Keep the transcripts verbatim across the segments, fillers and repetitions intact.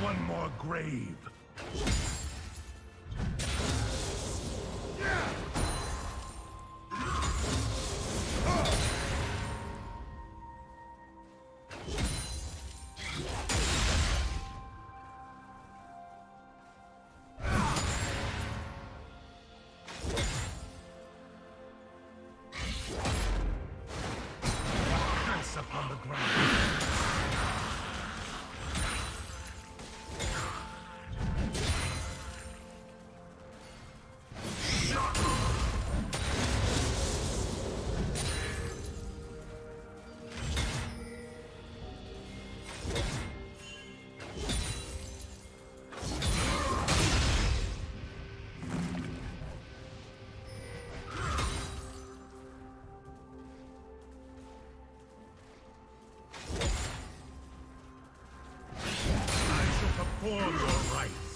One more grave. Press upon the ground. For your rights.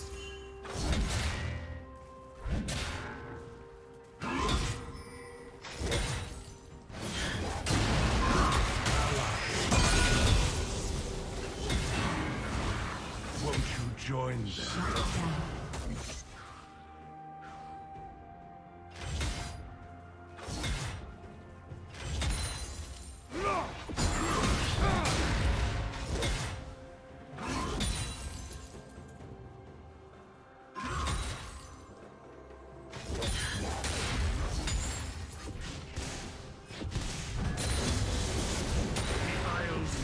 Won't you join them?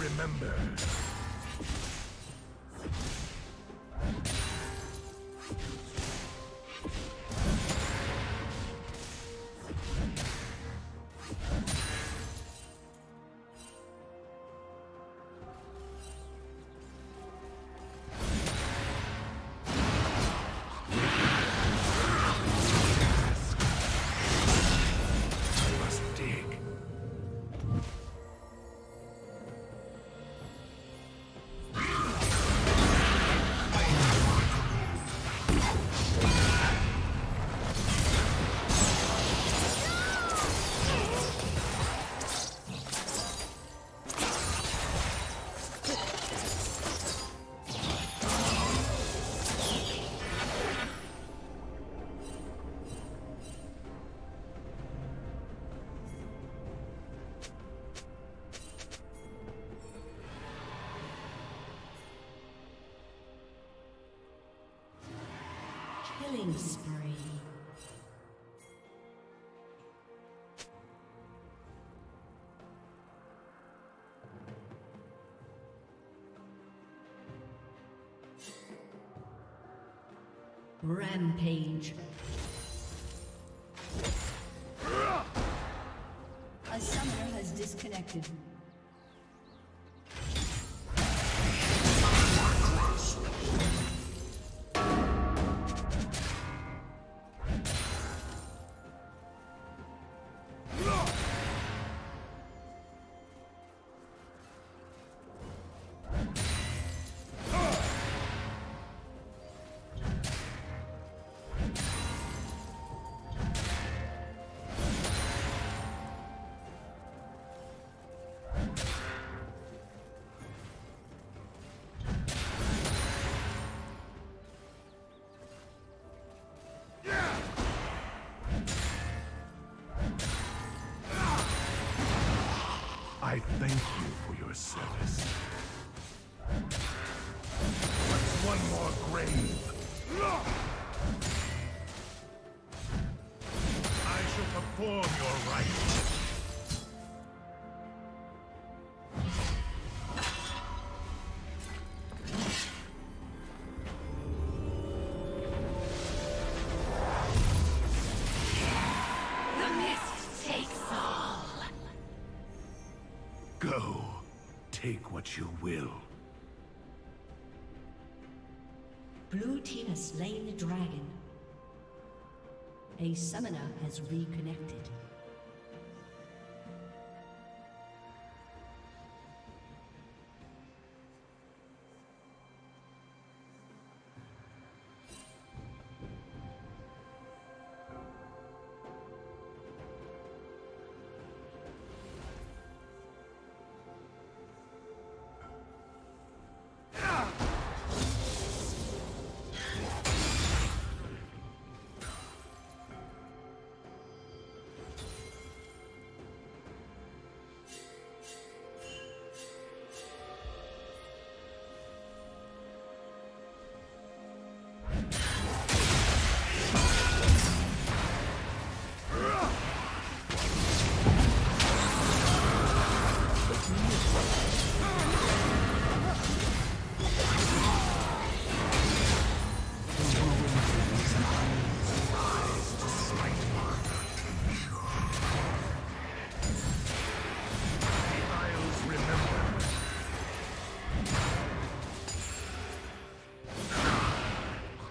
Remember. Killing spree. Rampage. A summoner has disconnected. I thank you for your service. What's one more grave? I shall perform your rites. Take what you will. Blue team has slain the dragon. A summoner has reconnected.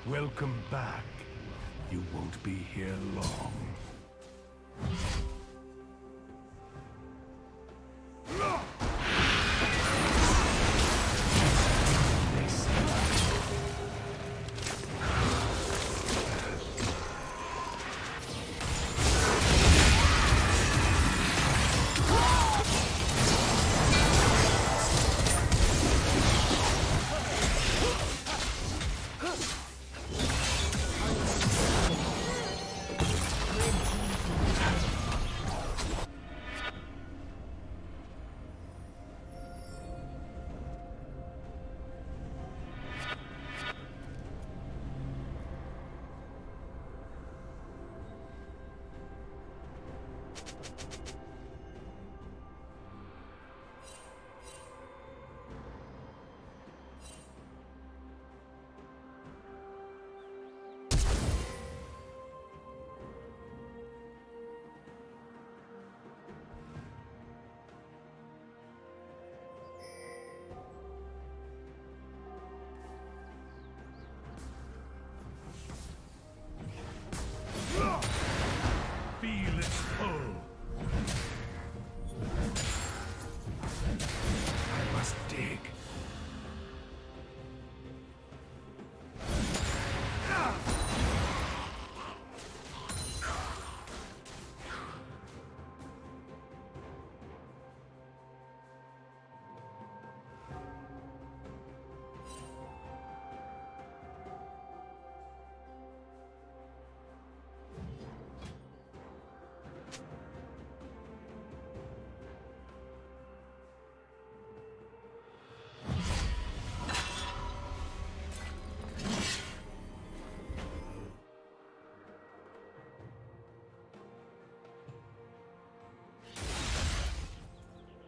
Welcome back. You won't be here long.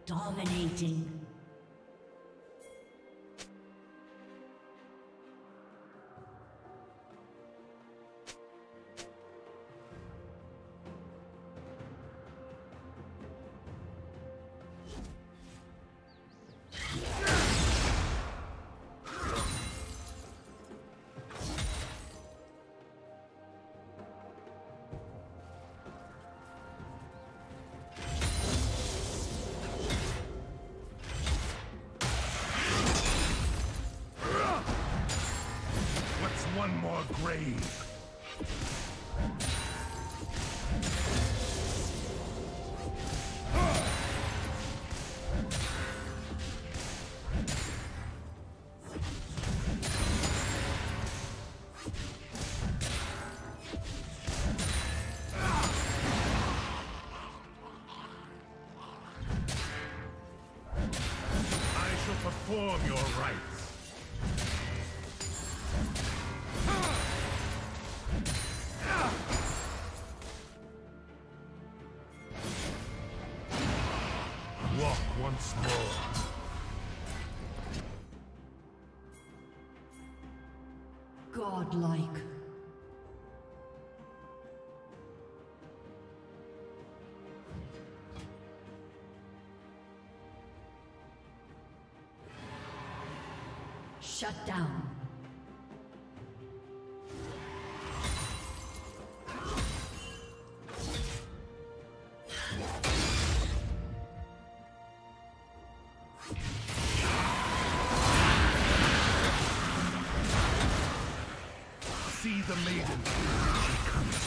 Dominating. Grave. I shall perform your rites. Godlike. Shut down. See the maiden. She comes.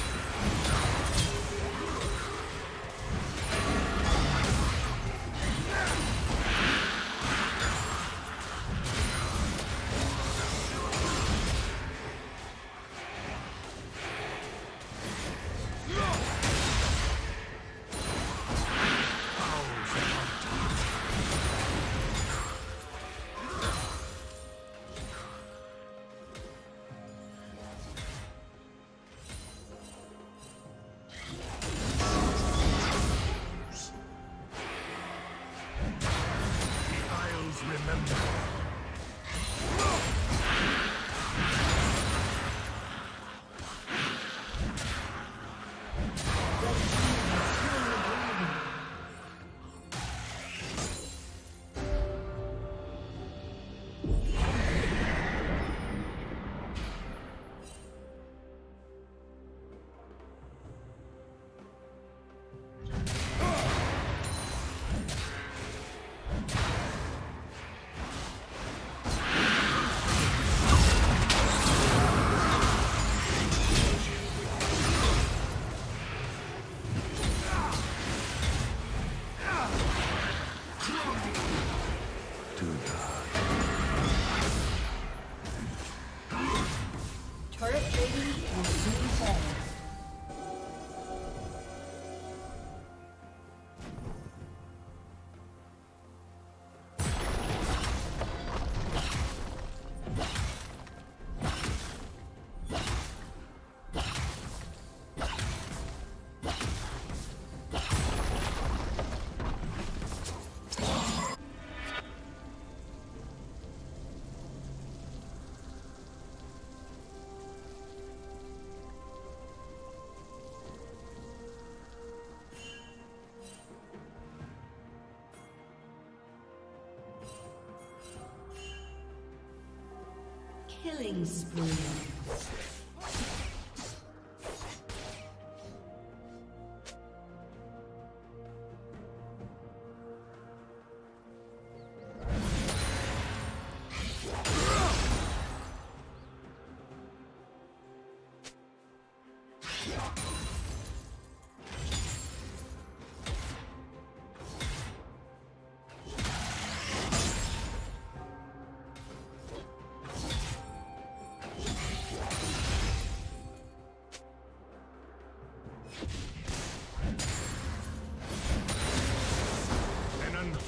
Killing spree.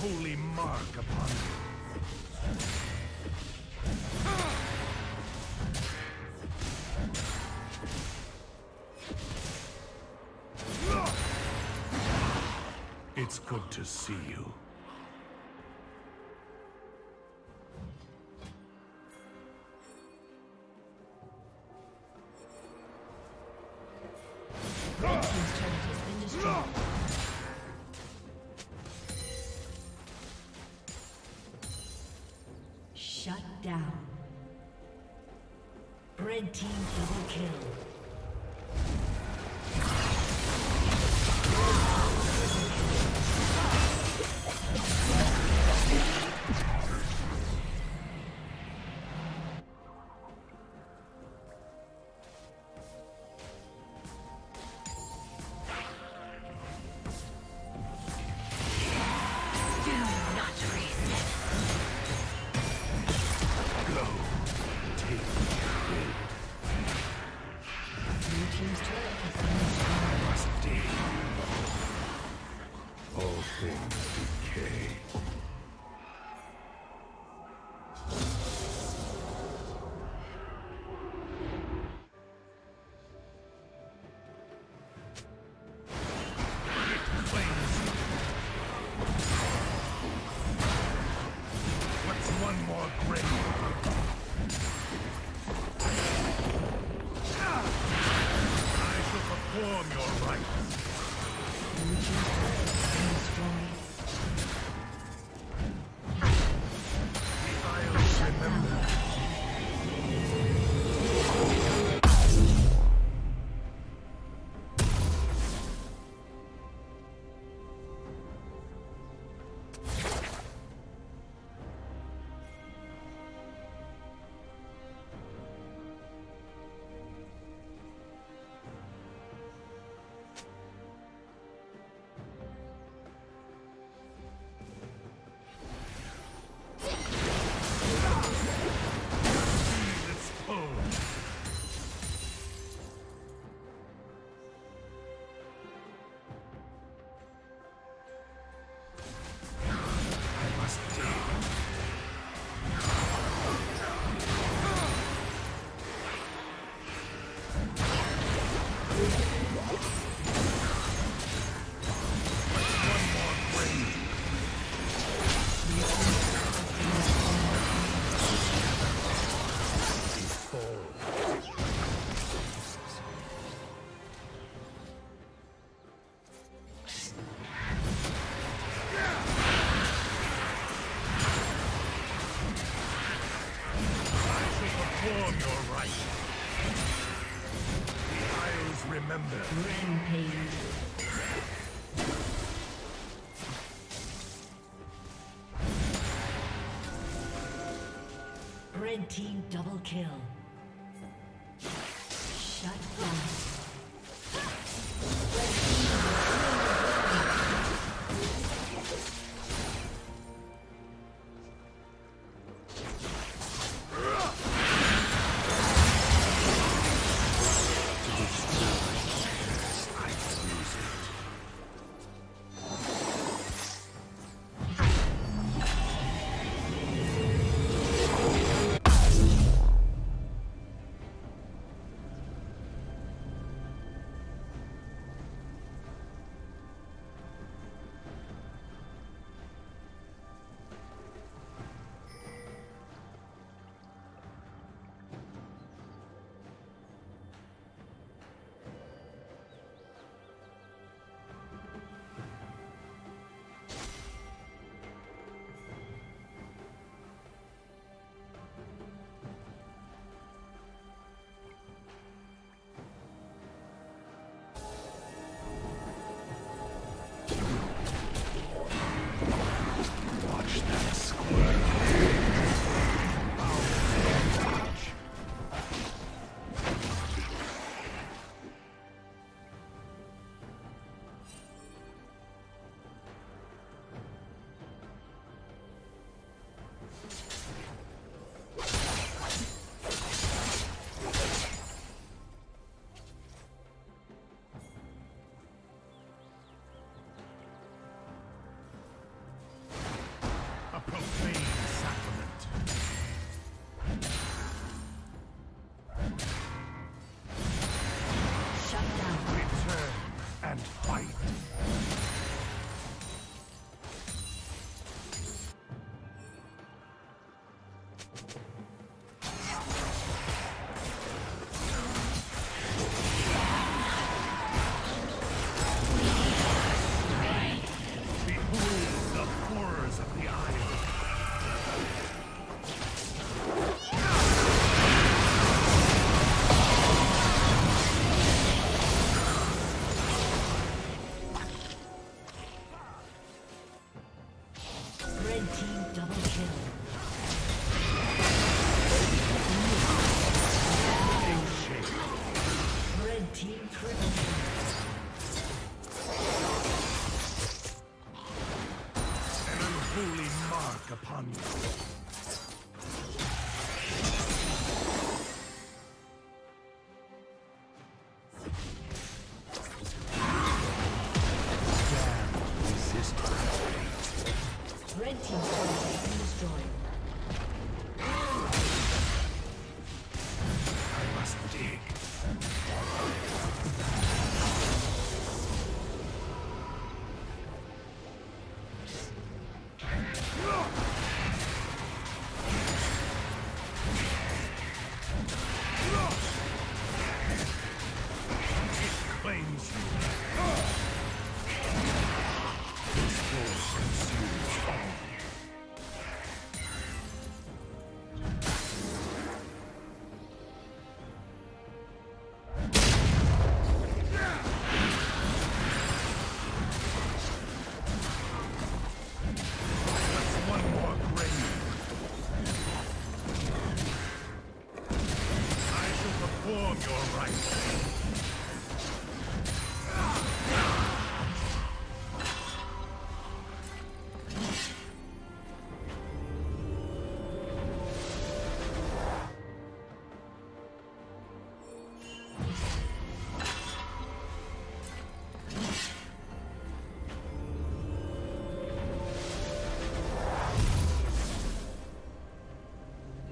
Holy mark upon you. It's good to see you. Red team double kill. Remember. Perform your right. The Isles remember. Rampage. Red team double kill. Shut down.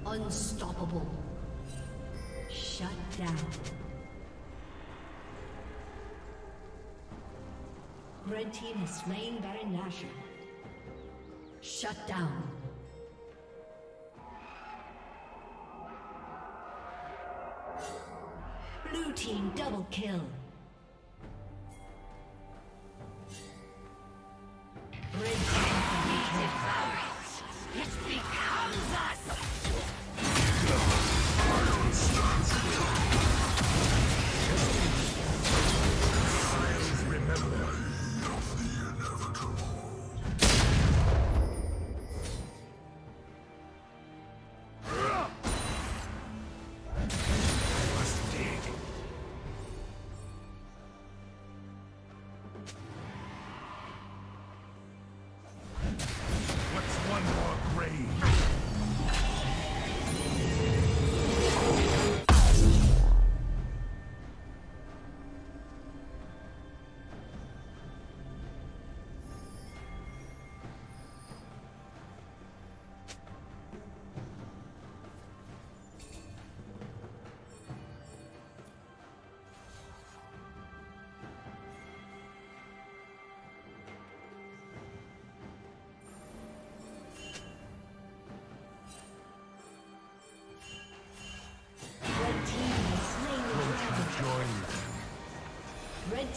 Unstoppable. Shut down. Red team has slain Baron Nashor. Shut down. Blue team double kill. Red team devours. It becomes us. Come on. Red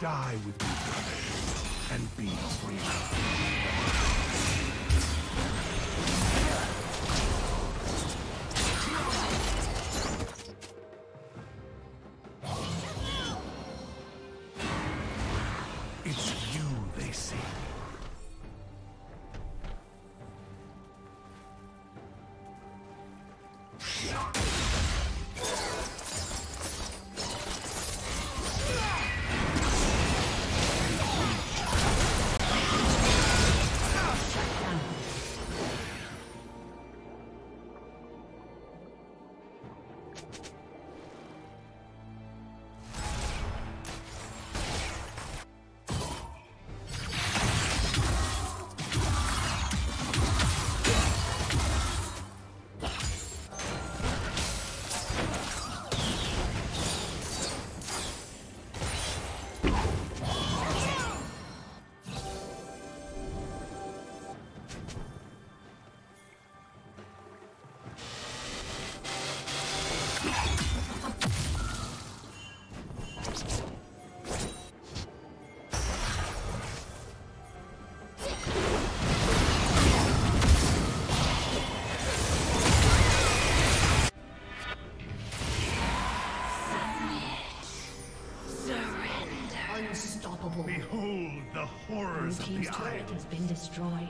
Die with me, brother, and be free. unstoppable. Behold the horrors of the Isles. Blue team's turret has been destroyed.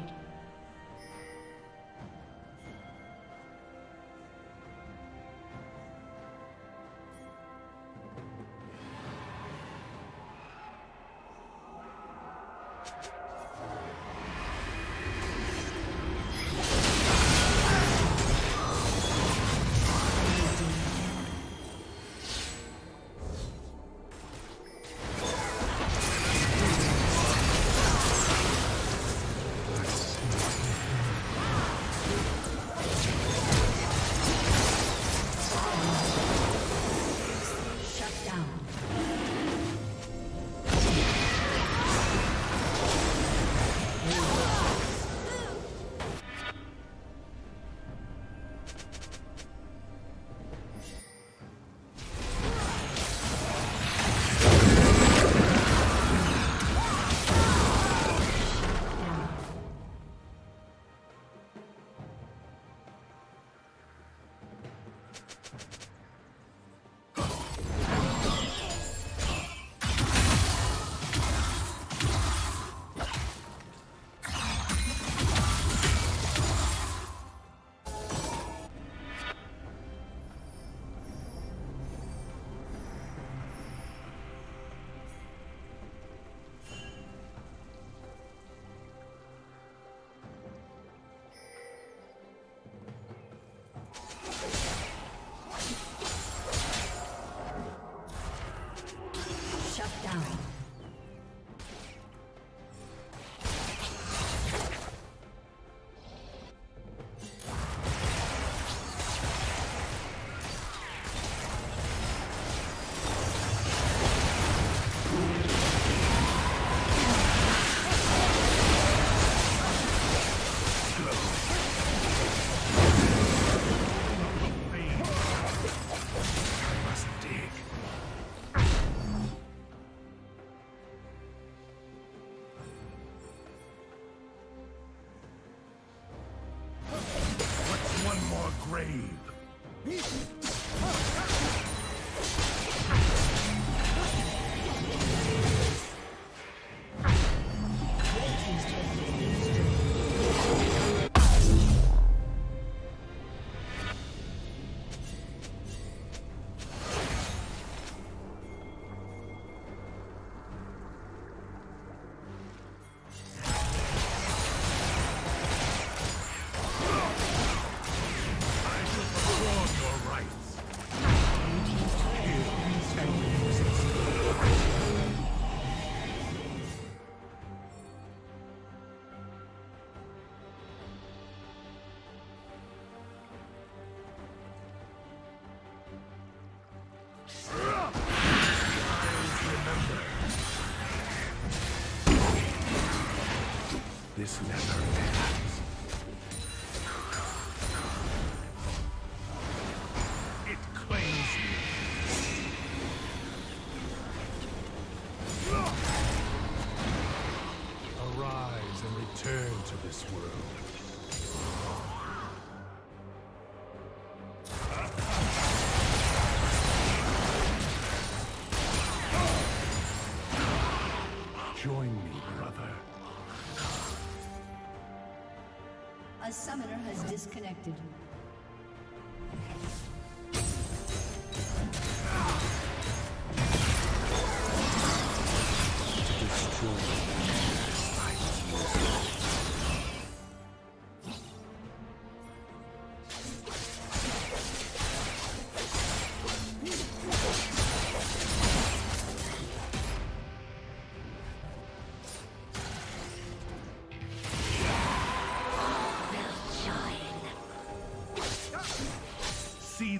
This never ends. It claims me. Arise and return to this world. A summoner has disconnected.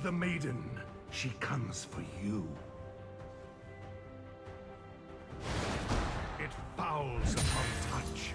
The maiden, she comes for you. It fouls upon touch.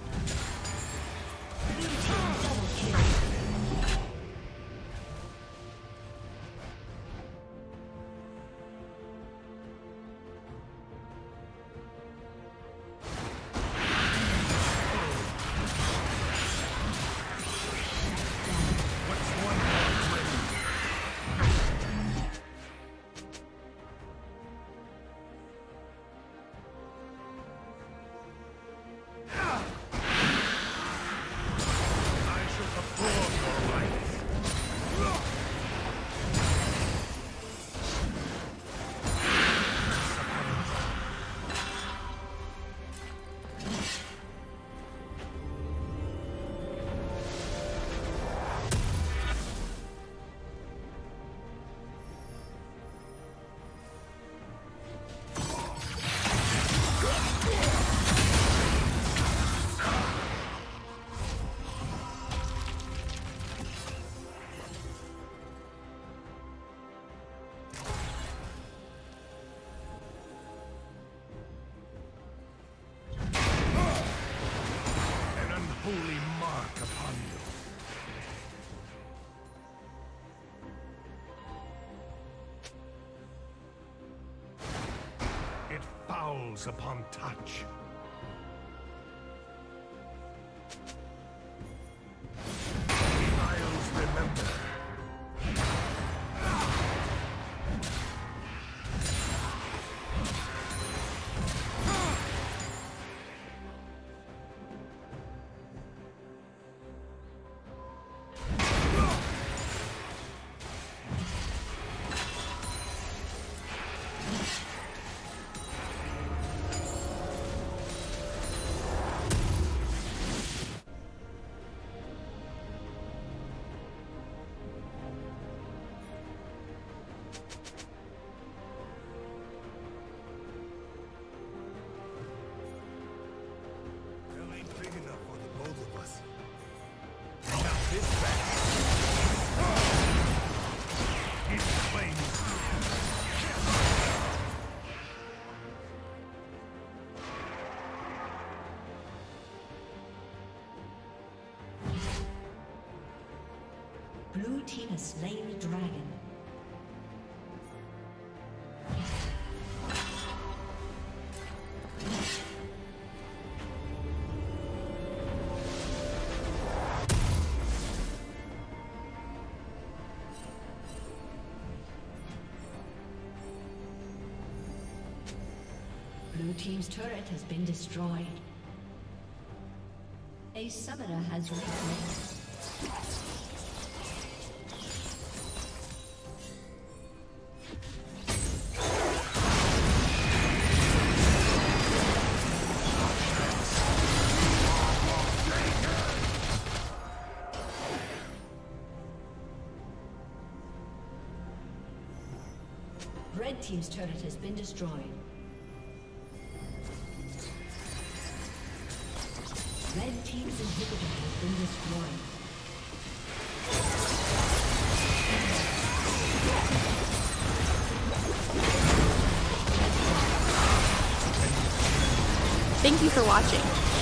fouls upon touch. Isles remember. Blue team has slain the dragon. Blue team's turret has been destroyed. A summoner has reconnected. Red team's turret has been destroyed. Red team's inhibitor has been destroyed. Thank you for watching.